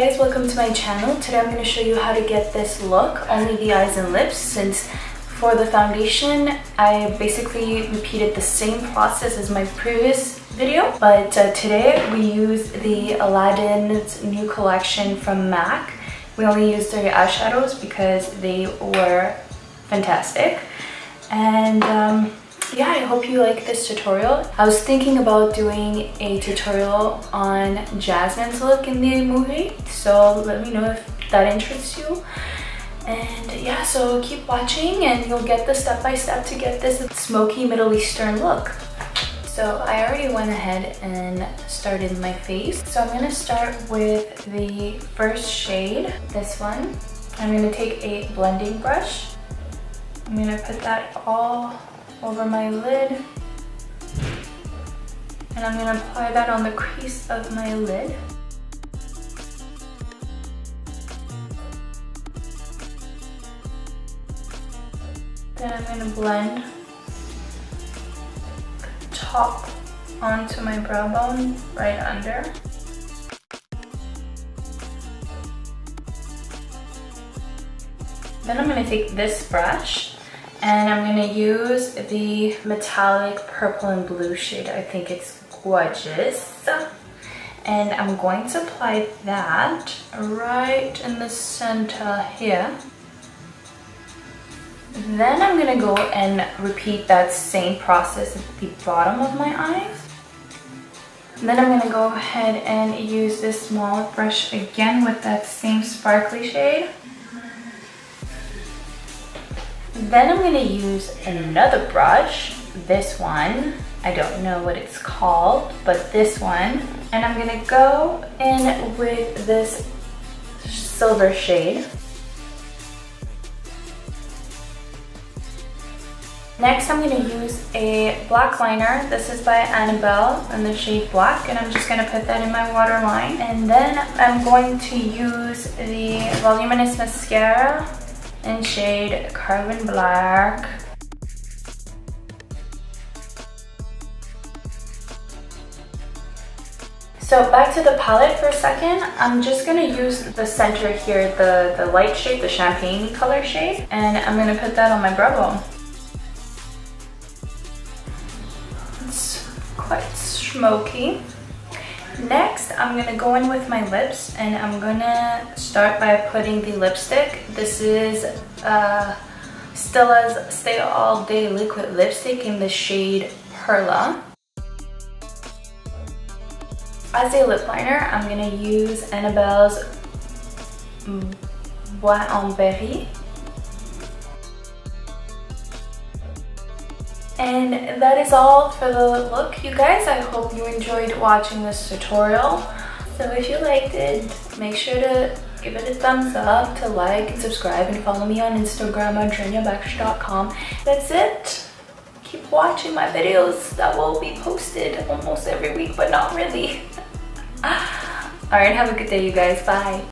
guys, welcome to my channel. Today I'm going to show you how to get this look, only the eyes and lips, since for the foundation I basically repeated the same process as my previous video, but today we use the Aladdin's new collection from Mac. We only used 3 eyeshadows because they were fantastic, and yeah, I hope you like this tutorial. I was thinking about doing a tutorial on Jasmine's look in the movie, so let me know if that interests you. And yeah, so keep watching and you'll get the step-by-step to get this smoky Middle Eastern look. So I already went ahead and started my face. So I'm gonna start with the first shade, this one. I'm gonna take a blending brush. I'm gonna put that all over my lid, and I'm gonna apply that on the crease of my lid. Then I'm gonna blend the top onto my brow bone right under. Then I'm gonna take this brush and I'm gonna use the metallic purple and blue shade. I think it's gorgeous. And I'm going to apply that right in the center here. Then I'm gonna go and repeat that same process at the bottom of my eyes. And then I'm gonna go ahead and use this small brush again with that same sparkly shade. Then I'm gonna use another brush, this one, I don't know what it's called, but this one, and I'm gonna go in with this silver shade. Next I'm gonna use a black liner, this is by Annabelle in the shade black, and I'm just gonna put that in my waterline. And then I'm going to use the Voluminous Mascara in shade Carbon Black. So back to the palette for a second, I'm just gonna use the center here, the light shade, the champagne color shade, and I'm gonna put that on my brow bone. It's quite smoky. Next, I'm gonna go in with my lips, and I'm gonna start by putting the lipstick. This is Stella's Stay All Day Liquid Lipstick in the shade Perla. As a lip liner, I'm gonna use Annabelle's Bois en Berry. And that is all for the look, you guys. I hope you enjoyed watching this tutorial. So if you liked it, make sure to give it a thumbs up, to like and subscribe, and follow me on Instagram on JeniaBakhshi.com. That's it. Keep watching my videos that will be posted almost every week, but not really. Alright, have a good day, you guys. Bye.